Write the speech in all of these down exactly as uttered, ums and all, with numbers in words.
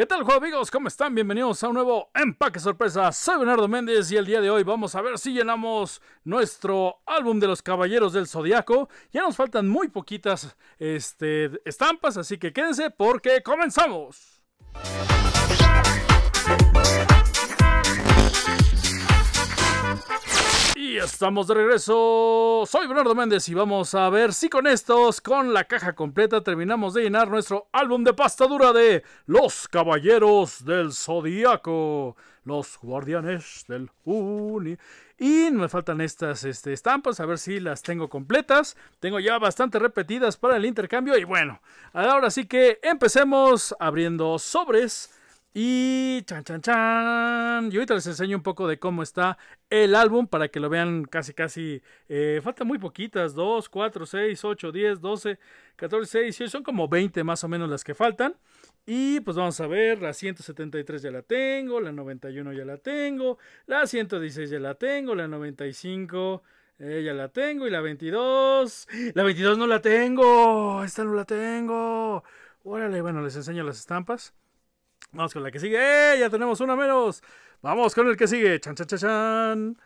¿Qué tal, juego amigos? ¿Cómo están? Bienvenidos a un nuevo empaque sorpresa. Soy Bernardo Méndez y el día de hoy vamos a ver si llenamos nuestro álbum de los Caballeros del Zodíaco. Ya nos faltan muy poquitas este, estampas, así que quédense porque comenzamos. Y estamos de regreso, soy Bernardo Méndez y vamos a ver si con estos, con la caja completa, terminamos de llenar nuestro álbum de pasta dura de Los Caballeros del Zodíaco, Los Guardianes del Uni. Y me faltan estas este, estampas, a ver si las tengo completas. Tengo ya bastante repetidas para el intercambio y bueno, ahora sí que empecemos abriendo sobres. Y chan chan chan, y ahorita les enseño un poco de cómo está el álbum para que lo vean casi casi, eh, faltan muy poquitas, dos, cuatro, seis, ocho, diez, doce, catorce, dieciséis, son como veinte más o menos las que faltan. Y pues vamos a ver, la ciento setenta y tres ya la tengo, la noventa y uno ya la tengo, la ciento dieciséis ya la tengo, la noventa y cinco eh, ya la tengo y la veintidós, la veintidós no la tengo, esta no la tengo, órale, bueno les enseño las estampas. Vamos con la que sigue. ¡Eh! Ya tenemos una menos. Vamos con el que sigue. Chan, chan, chan, chan.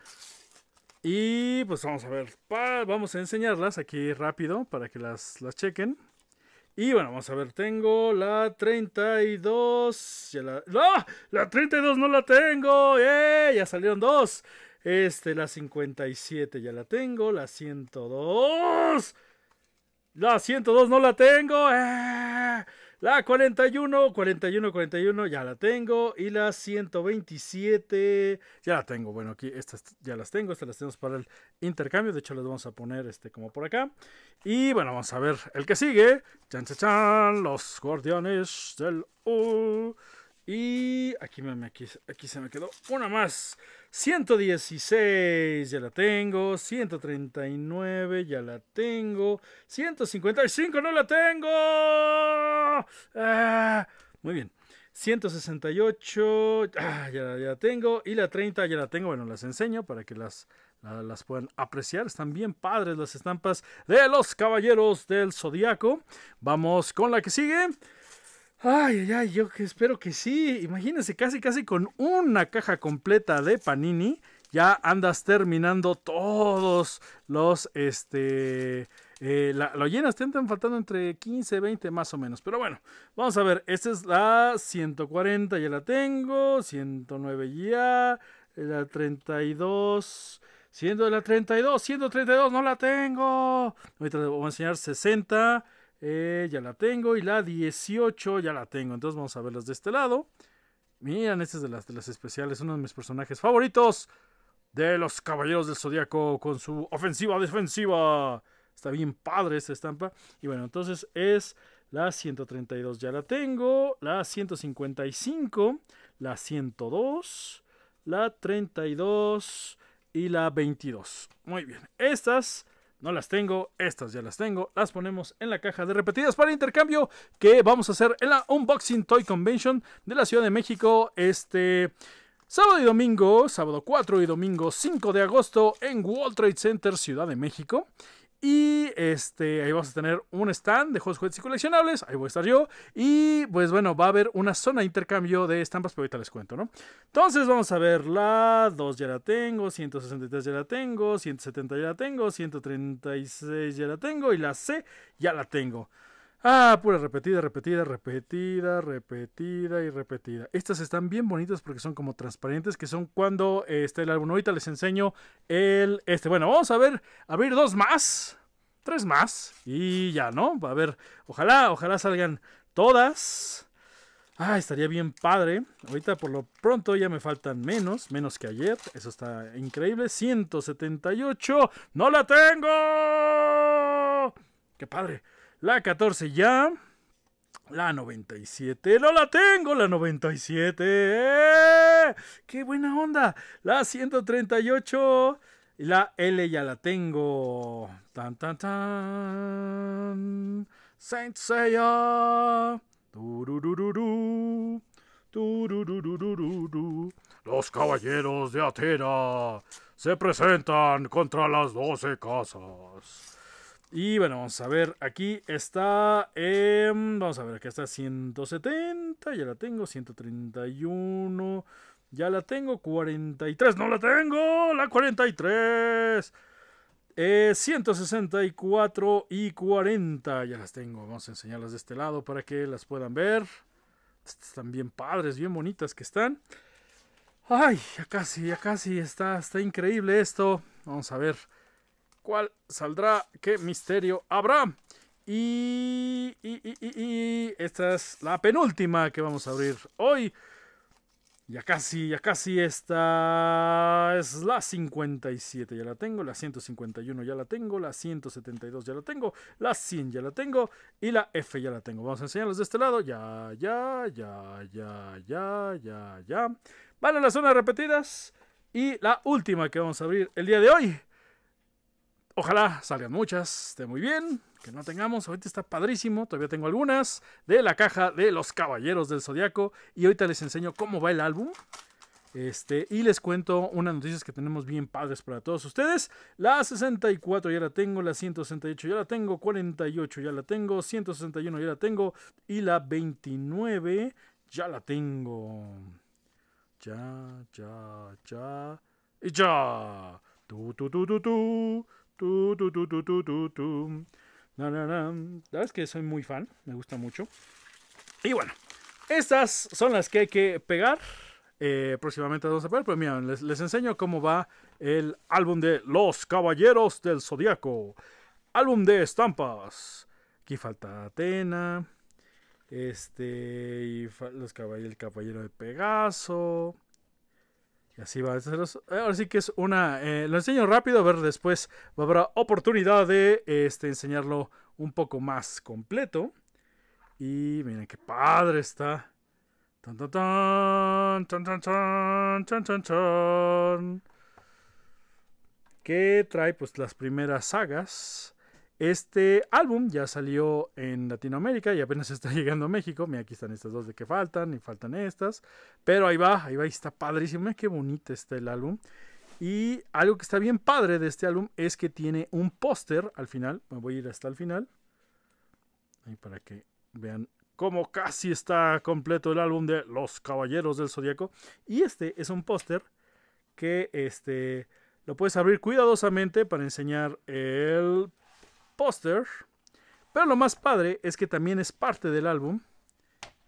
Y pues vamos a ver. Vamos a enseñarlas aquí rápido para que las, las chequen. Y bueno, vamos a ver. Tengo la treinta y dos. Ya la... ¡No! La treinta y dos no la tengo. ¡Eh! Ya salieron dos. Este, la cincuenta y siete ya la tengo. La ciento dos. La ciento dos no la tengo. ¡Eh! La cuarenta y uno, cuarenta y uno, cuarenta y uno, ya la tengo. Y la ciento veintisiete, ya la tengo. Bueno, aquí estas ya las tengo. Estas las tenemos para el intercambio. De hecho, las vamos a poner este, como por acá. Y bueno, vamos a ver el que sigue. Chan, chan, chan. Los Guardianes del U. Y aquí, me, aquí, aquí se me quedó una más. ciento dieciséis, ya la tengo. ciento treinta y nueve, ya la tengo. ciento cincuenta y cinco, no la tengo. Ah, muy bien. ciento sesenta y ocho, ah, ya, ya la tengo. Y la treinta, ya la tengo. Bueno, las enseño para que las... las pueden apreciar, están bien padres las estampas de los Caballeros del Zodíaco. Vamos con la que sigue. Ay, ay, ay, yo que espero que sí. Imagínense, casi, casi con una caja completa de Panini ya andas terminando todos los, este... Eh, la, lo llenas, te están faltando entre quince, veinte más o menos. Pero bueno, vamos a ver. Esta es la ciento cuarenta, ya la tengo. ciento nueve ya. La treinta y dos... Siendo la treinta y dos, ciento treinta y dos, no la tengo. Ahorita les voy a enseñar sesenta, eh, ya la tengo. Y la dieciocho, ya la tengo. Entonces vamos a verlas de este lado. Miren, esta es de las, de las especiales, uno de mis personajes favoritos de los Caballeros del Zodíaco con su ofensiva defensiva. Está bien padre esta estampa. Y bueno, entonces es la ciento treinta y dos, ya la tengo. La ciento cincuenta y cinco, la ciento dos, la treinta y dos... y la veintidós. Muy bien. Estas no las tengo. Estas ya las tengo. Las ponemos en la caja de repetidas para intercambio que vamos a hacer en la Unboxing Toy Convention de la Ciudad de México este sábado y domingo. Sábado cuatro y domingo cinco de agosto en World Trade Center Ciudad de México. Y este, ahí vamos a tener un stand de juegos, juguetes y coleccionables. Ahí voy a estar yo. Y pues bueno, va a haber una zona de intercambio de estampas, pero ahorita les cuento, ¿no? Entonces vamos a ver la dos ya la tengo, ciento sesenta y tres ya la tengo, ciento setenta ya la tengo, ciento treinta y seis ya la tengo y la C ya la tengo. Ah, pura repetida, repetida, repetida, repetida y repetida. Estas están bien bonitas porque son como transparentes, que son cuando eh, está el álbum. Ahorita les enseño el... este. Bueno, vamos a ver, abrir dos más, tres más y ya, ¿no? A ver, ojalá, ojalá salgan todas. Ah, estaría bien padre. Ahorita por lo pronto ya me faltan menos, menos que ayer. Eso está increíble. ciento setenta y ocho, ¡no la tengo! ¡Qué padre! La catorce ya. La noventa y siete. ¡No la tengo! La noventa y siete. ¡Eh! ¡Qué buena onda! La ciento treinta y ocho. La L ya la tengo. Tan, tan, tan. Saint Seiya. Tururururu. Tururururu. Los Caballeros de Atera se presentan contra las doce casas. Y bueno, vamos a ver, aquí está, eh, vamos a ver, aquí está ciento setenta, ya la tengo, ciento treinta y uno, ya la tengo, cuarenta y tres, no la tengo, la cuarenta y tres, eh, ciento sesenta y cuatro y cuarenta, ya las tengo, vamos a enseñarlas de este lado para que las puedan ver, están bien padres, bien bonitas que están. Ay, ya casi, ya casi, está, está increíble esto, vamos a ver. ¿Cuál saldrá? ¿Qué misterio habrá? Y, y, y, y, y esta es la penúltima que vamos a abrir hoy. Ya casi, ya casi esta es la cincuenta y siete, ya la tengo. La ciento cincuenta y uno ya la tengo. La ciento setenta y dos ya la tengo. La cien ya la tengo. Y la F ya la tengo. Vamos a enseñarles de este lado. Ya, ya, ya, ya, ya, ya, ya. Van a las zonas repetidas. Y la última que vamos a abrir el día de hoy. Ojalá salgan muchas, esté muy bien, que no tengamos, ahorita está padrísimo, todavía tengo algunas de la caja de Los Caballeros del Zodíaco y ahorita les enseño cómo va el álbum. Este, y les cuento unas noticias que tenemos bien padres para todos ustedes. La sesenta y cuatro ya la tengo, la ciento sesenta y ocho ya la tengo, cuarenta y ocho ya la tengo, ciento sesenta y uno ya la tengo y la veintinueve ya la tengo. Ya, ya, ya y ya. Tu, tu, tu, tu, tu. Tú, tú, tú, tú, tú, tú, tú. Na, na, na. La verdad es que soy muy fan, me gusta mucho. Y bueno, estas son las que hay que pegar. Eh, próximamente las vamos a pegar, pero mira, les, les enseño cómo va el álbum de Los Caballeros del Zodíaco. Álbum de estampas. Aquí falta Atena. Este. Y fa los caball el caballero de Pegaso. Y así va. Ahora sí que es una... Eh, lo enseño rápido, a ver después habrá oportunidad de este, enseñarlo un poco más completo. Y miren qué padre está. Tan, tan, tan, tan, tan, tan, tan, tan. Que trae pues las primeras sagas. Este álbum ya salió en Latinoamérica y apenas está llegando a México. Mira, aquí están estas dos de que faltan y faltan estas. Pero ahí va, ahí va, y está padrísimo. Mira qué bonito está el álbum. Y algo que está bien padre de este álbum es que tiene un póster al final. Me voy a ir hasta el final. Ahí para que vean cómo casi está completo el álbum de Los Caballeros del Zodíaco. Y este es un póster que este, lo puedes abrir cuidadosamente para enseñar el póster, pero lo más padre es que también es parte del álbum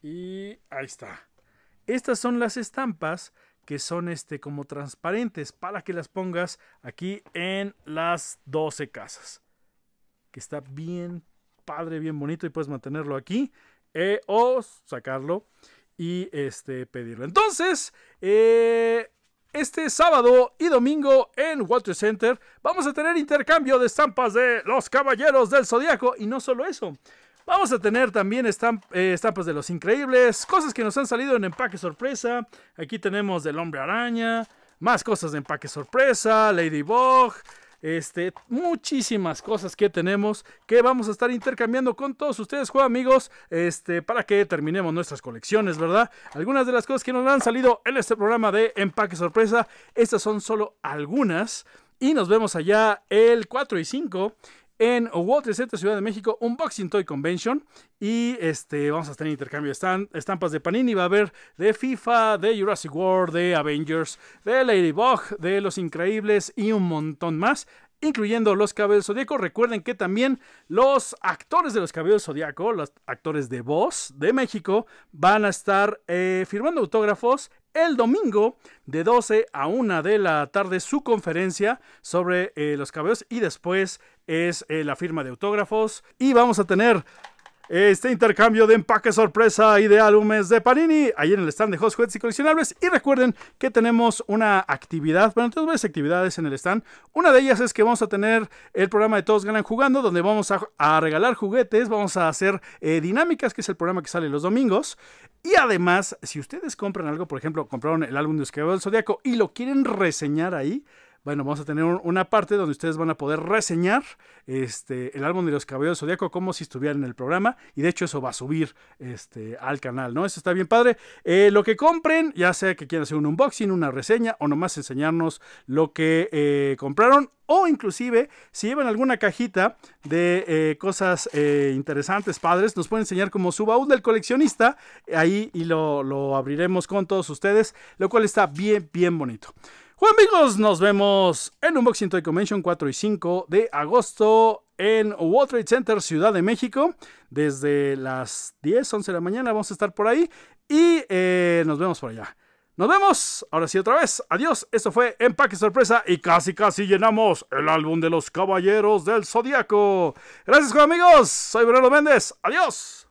y ahí está. Estas son las estampas que son este como transparentes para que las pongas aquí en las doce casas, que está bien padre, bien bonito, y puedes mantenerlo aquí eh, o sacarlo y este pedirlo. Entonces eh, este sábado y domingo en World Trade Center vamos a tener intercambio de estampas de Los Caballeros del Zodíaco. Y no solo eso, vamos a tener también estamp eh, estampas de Los Increíbles, cosas que nos han salido en empaque sorpresa. Aquí tenemos del Hombre Araña, más cosas de empaque sorpresa, Ladybug, este, muchísimas cosas que tenemos que vamos a estar intercambiando con todos ustedes, juego amigos, este, para que terminemos nuestras colecciones, ¿verdad? Algunas de las cosas que nos han salido en este programa de empaque sorpresa, estas son solo algunas, y nos vemos allá el cuatro y cinco en World Trade Center Ciudad de México, Unboxing Toy Convention, y este, vamos a tener intercambio de estampas de Panini. Va a haber de FIFA, de Jurassic World, de Avengers, de Ladybug, de Los Increíbles y un montón más, incluyendo Los Caballeros del Zodíaco. Recuerden que también los actores de Los Caballeros del Zodíaco, los actores de voz de México, van a estar eh, firmando autógrafos el domingo de doce a una de la tarde, su conferencia sobre eh, los caballeros, y después es eh, la firma de autógrafos, y vamos a tener este intercambio de empaque sorpresa y de álbumes de Panini ahí en el stand de Hot Juguetes y Coleccionables. Y recuerden que tenemos una actividad, bueno, tenemos varias actividades en el stand. Una de ellas es que vamos a tener el programa de Todos Ganan Jugando, donde vamos a, a regalar juguetes, vamos a hacer eh, dinámicas, que es el programa que sale los domingos. Y además, si ustedes compran algo, por ejemplo, compraron el álbum de Los Caballeros del Zodíaco y lo quieren reseñar ahí, bueno, vamos a tener una parte donde ustedes van a poder reseñar este, el álbum de Los Caballeros del Zodíaco como si estuvieran en el programa. Y de hecho eso va a subir este, al canal, ¿no? Eso está bien padre. Eh, lo que compren, ya sea que quieran hacer un unboxing, una reseña o nomás enseñarnos lo que eh, compraron. O inclusive, si llevan alguna cajita de eh, cosas eh, interesantes, padres, nos pueden enseñar como su baúl del coleccionista. Ahí y lo, lo abriremos con todos ustedes, lo cual está bien, bien bonito. Bueno, amigos, nos vemos en Unboxing Toy Convention cuatro y cinco de agosto en World Trade Center Ciudad de México. Desde las diez, once de la mañana vamos a estar por ahí y eh, nos vemos por allá. Nos vemos, ahora sí otra vez, adiós, esto fue Empaque Sorpresa y casi casi llenamos el álbum de Los Caballeros del Zodíaco. Gracias amigos, soy Bernardo Méndez, adiós.